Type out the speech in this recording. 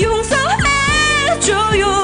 용서해줘요.